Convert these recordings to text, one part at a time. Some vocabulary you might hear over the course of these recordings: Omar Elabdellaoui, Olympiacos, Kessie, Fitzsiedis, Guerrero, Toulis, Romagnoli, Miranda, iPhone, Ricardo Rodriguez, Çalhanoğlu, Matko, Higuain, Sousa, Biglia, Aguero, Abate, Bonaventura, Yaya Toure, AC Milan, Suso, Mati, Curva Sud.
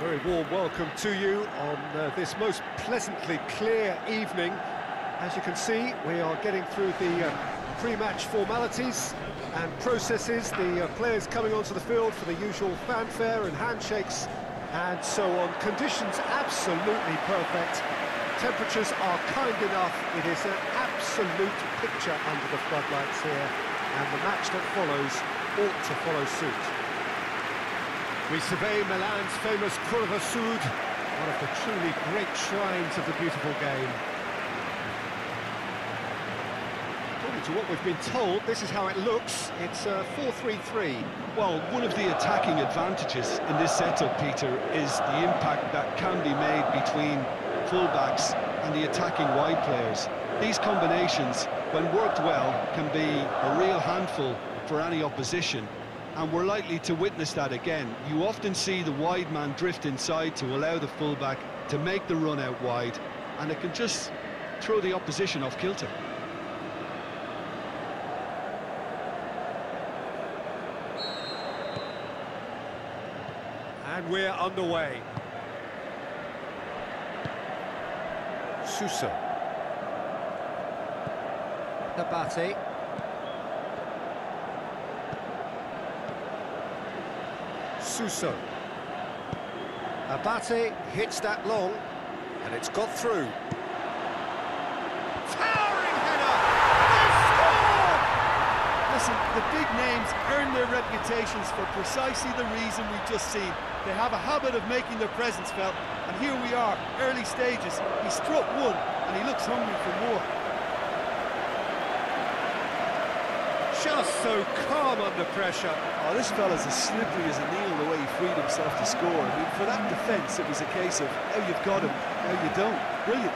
Very warm welcome to you on this most pleasantly clear evening. As you can see, we are getting through the pre-match formalities and processes. The players coming onto the field for the usual fanfare and handshakes and so on. Conditions absolutely perfect. Temperatures are kind enough. It is an absolute picture under the floodlights here, and the match that follows ought to follow suit. We survey Milan's famous Curva Sud, one of the truly great shrines of the beautiful game. According to what we've been told, this is how it looks. It's a 4-3-3. Well, one of the attacking advantages in this setup, Peter, is the impact that can be made between fullbacks and the attacking wide players. These combinations, when worked well, can be a real handful for any opposition, and we're likely to witness that again. You often see the wide man drift inside to allow the fullback to make the run out wide, and it can just throw the opposition off kilter. And we're underway. Sousa. Abate. Suso. Abate hits that long, and it's got through. Towering header! They score! Listen, the big names earn their reputations for precisely the reason we've just seen. They have a habit of making their presence felt, and here we are, early stages. He struck one, and he looks hungry for more. Just so calm under pressure. Oh, this fella's as slippery as a needle the way he freed himself to score. I mean, for that defence, it was a case of, oh, you've got him, no, you don't. Brilliant.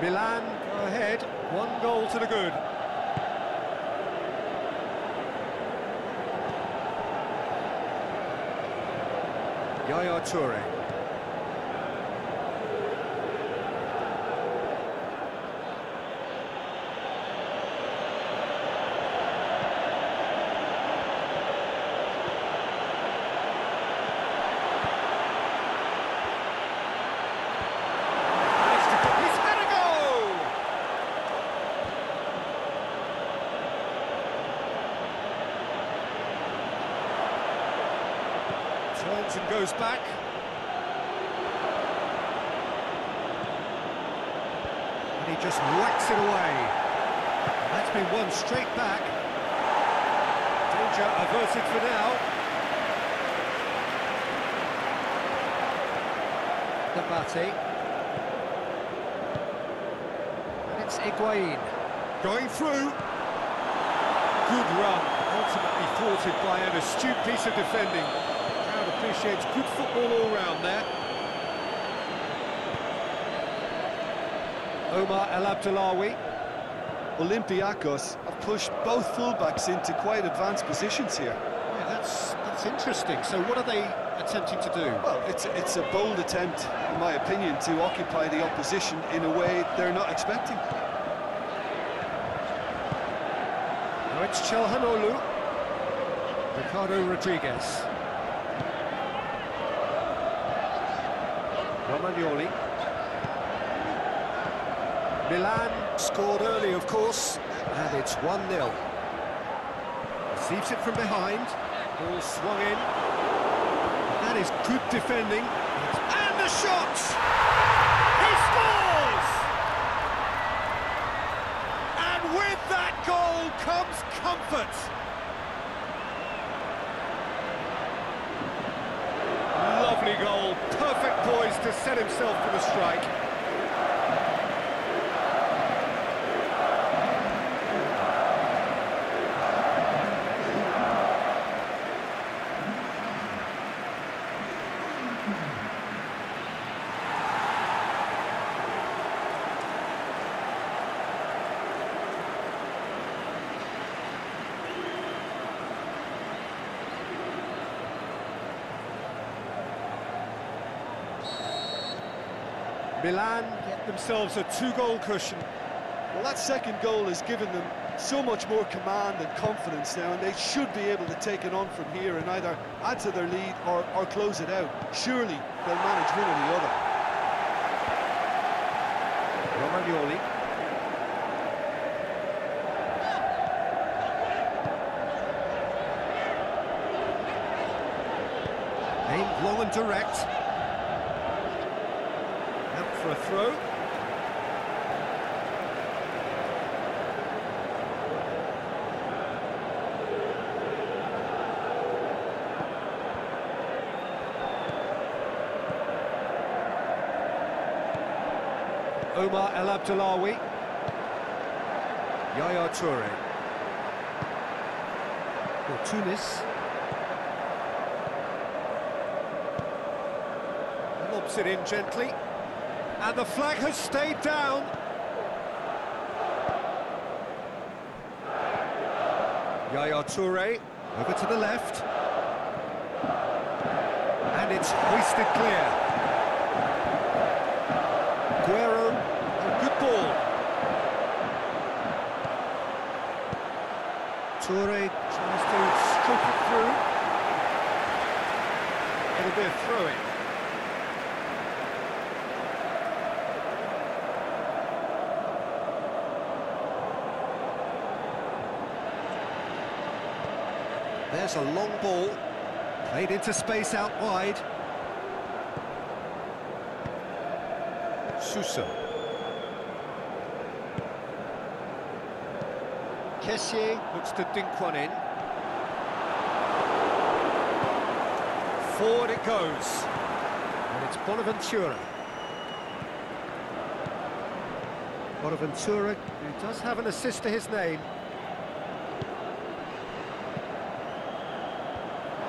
Milan go ahead, 1 goal to the good. Yaya Toure. Turns and goes back. And he just whacks it away. That's been won straight back. Danger averted for now. The Mati. And it's Higuain. Going through. Good run. Ultimately thwarted by an astute piece of defending. Appreciates good football all round there. Omar Elabdellaoui. Olympiacos have pushed both fullbacks into quite advanced positions here. Yeah, that's interesting. So what are they attempting to do? Well, it's a bold attempt, in my opinion, to occupy the opposition in a way they're not expecting. Now it's Çalhanoğlu. Ricardo Rodriguez. Romagnoli. Milan scored early, of course, and it's 1-0. Receives it from behind. Ball swung in. That is good defending. And the shot! He scores! And with that goal comes comfort. Lovely goal. Perfect poise to set himself for the strike. Milan get themselves a two-goal cushion. Well, that second goal has given them so much more command and confidence now, and they should be able to take it on from here and either add to their lead or close it out. Surely they'll manage one or the other. Romagnoli. Aimed long and direct. Out for a throw. Omar Elabdellaoui, Yaya Toure, or Toulis. Lobs it in gently, and the flag has stayed down. Yaya Toure over to the left, and it's hoisted clear. Guerrero. Ball. Toure tries to strip it through. It'll be a throw-in. There's a long ball, played into space out wide. Suso. Kessie looks to dink one in. Forward it goes. And it's Bonaventura. Bonaventura, who does have an assist to his name.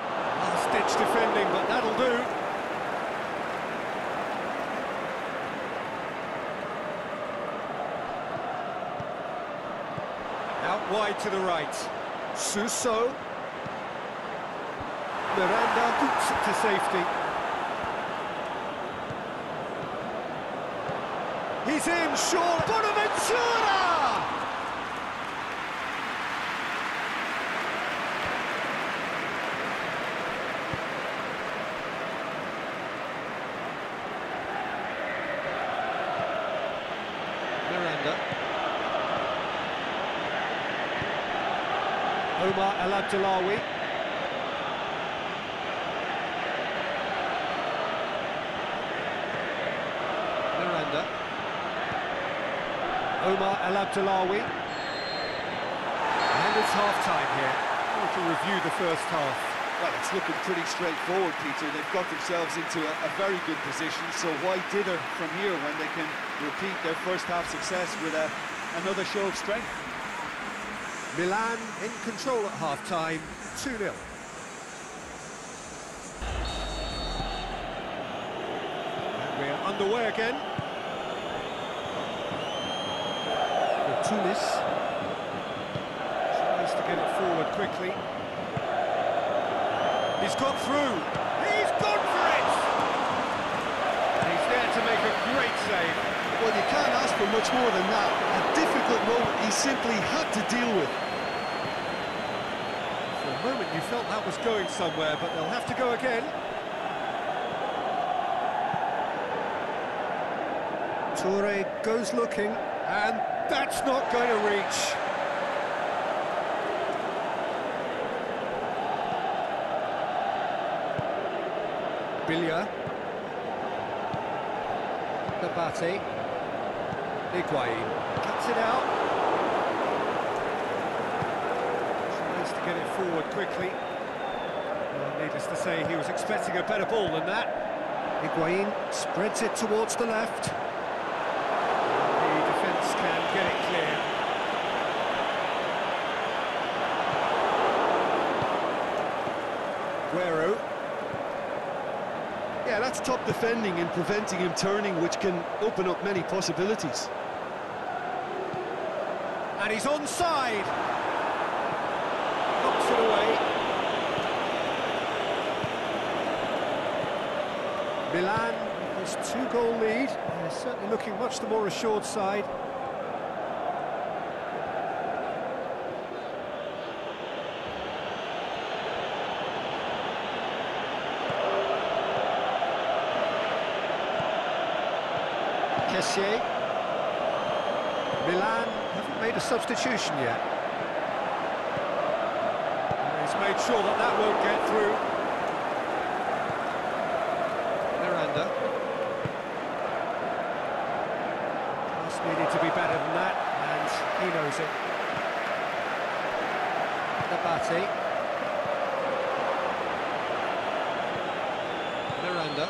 Last-ditch defending, but that'll do. Out wide to the right, Suso, Miranda boots it to safety. He's in, sure, Bonaventura! Omar Elabdellaoui. Miranda. Omar Elabdellaoui. And it's half-time here. We'll to review the first half. Well, it's looking pretty straightforward, Peter. They've got themselves into a very good position, so why dither from here when they can repeat their first-half success with another show of strength? Milan in control at half-time, 2-0. And we're underway again. Toulis tries to get it forward quickly. He's got through. He's gone for it! And he's there to make a great save. Well, you can't ask for much more than that. A difficult moment he simply had to deal with. For a moment you felt that was going somewhere, but they'll have to go again. Toure goes looking, and that's not going to reach. Biglia. Abate. Higuain cuts it out. To get it forward quickly. Well, needless to say, he was expecting a better ball than that. Higuain spreads it towards the left. The defence can get it clear. Guerrero. Yeah, that's top defending and preventing him turning, which can open up many possibilities. And he's onside. It away. Milan this two-goal lead. They're certainly looking much the more assured side. Kessie. Milan haven't made a substitution yet. And he's made sure that that won't get through. Miranda. Just needed to be better than that, and he knows it. Abate. Miranda.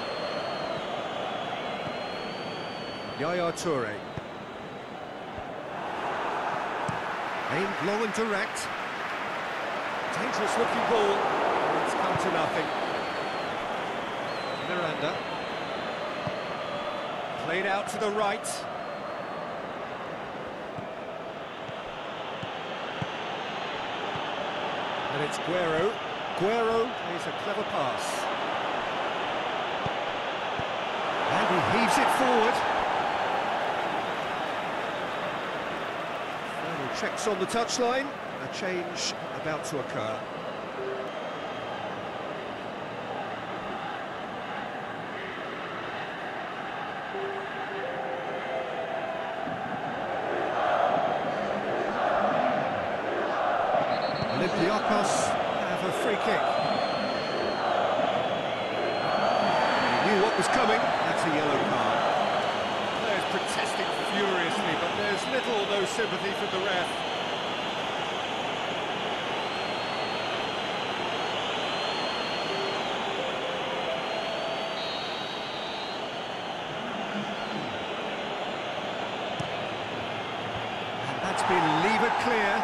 Yaya Toure. Aimed low and direct. Dangerous looking ball. It's come to nothing. Miranda. Played out to the right. And it's Guerrero. Guerrero plays a clever pass. And he heaves it forward. Checks on the touchline, a change about to occur. Olympiacos have a free kick. He knew what was coming, that's a yellow card. Protesting furiously, but there's little or no sympathy for the ref. And that's been levered clear.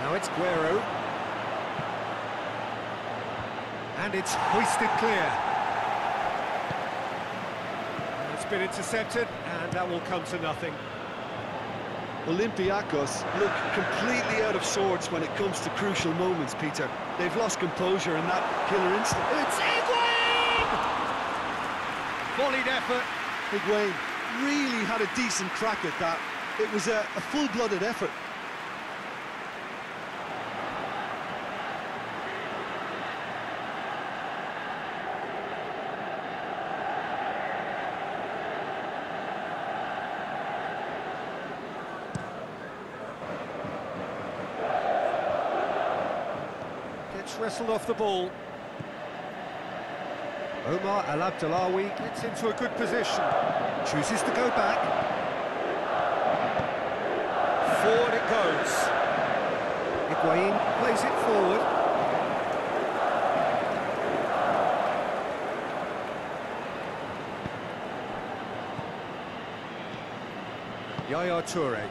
Now it's Guerrero. And it's hoisted clear. It's been intercepted, and that will come to nothing. Olympiacos look completely out of sorts when it comes to crucial moments, Peter. They've lost composure in that killer instant. It's Higuain! Volleyed effort. Higuain really had a decent crack at that. It was a full-blooded effort. Wrestled off the ball. Omar Elabdellaoui gets into a good position, chooses to go back. Forward it goes. Higuain plays it forward. Yaya Toure.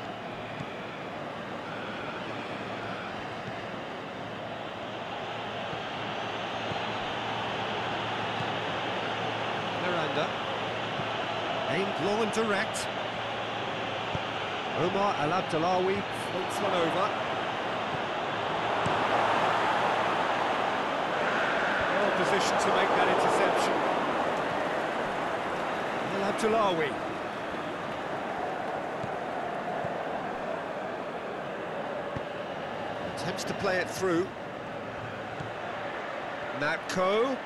Aimed low and direct. Omar Elabdellaoui floats one over. Well positioned to make that interception. Elabdellaoui. Attempts to play it through. Matko.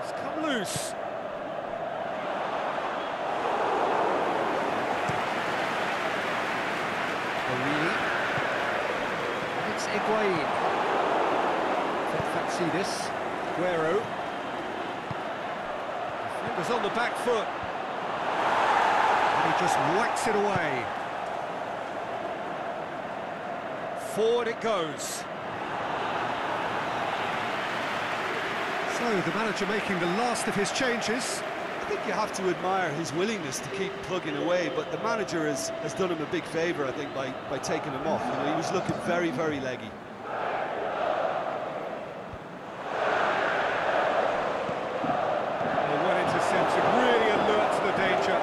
It's come loose. It's Higuain. Fitzsiedis. Aguero. It was on the back foot. And he just whacks it away. Forward it goes. So the manager making the last of his changes. I think you have to admire his willingness to keep plugging away, but the manager has done him a big favour, I think, by taking him off. You know, he was looking very, very leggy. Well intercepted, really alert to the danger.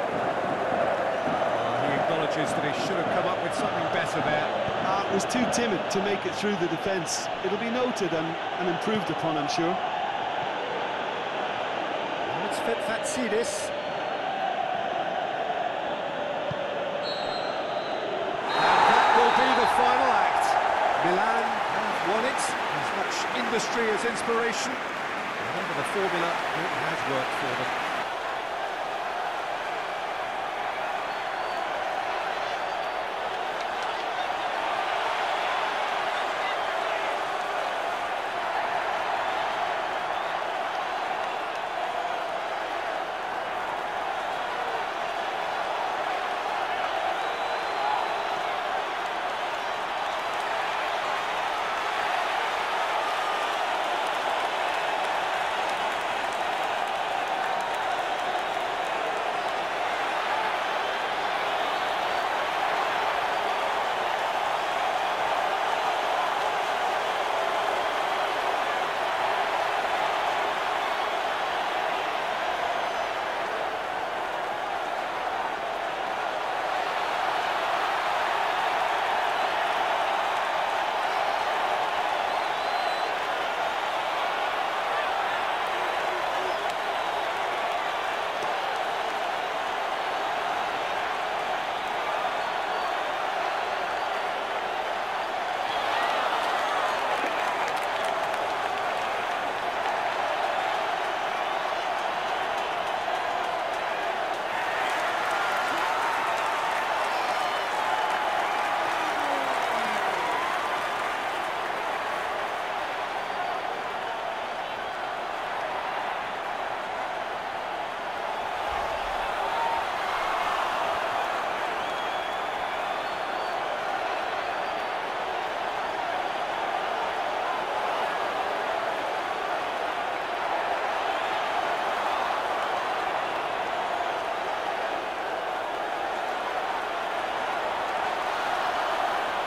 He acknowledges that he should have come up with something better there. That was too timid to make it through the defence. It'll be noted and improved upon, I'm sure. Let's fit Fitzsiedis. That will be the final act. Milan have won it. As much industry as inspiration. Remember, the formula won't have worked for them.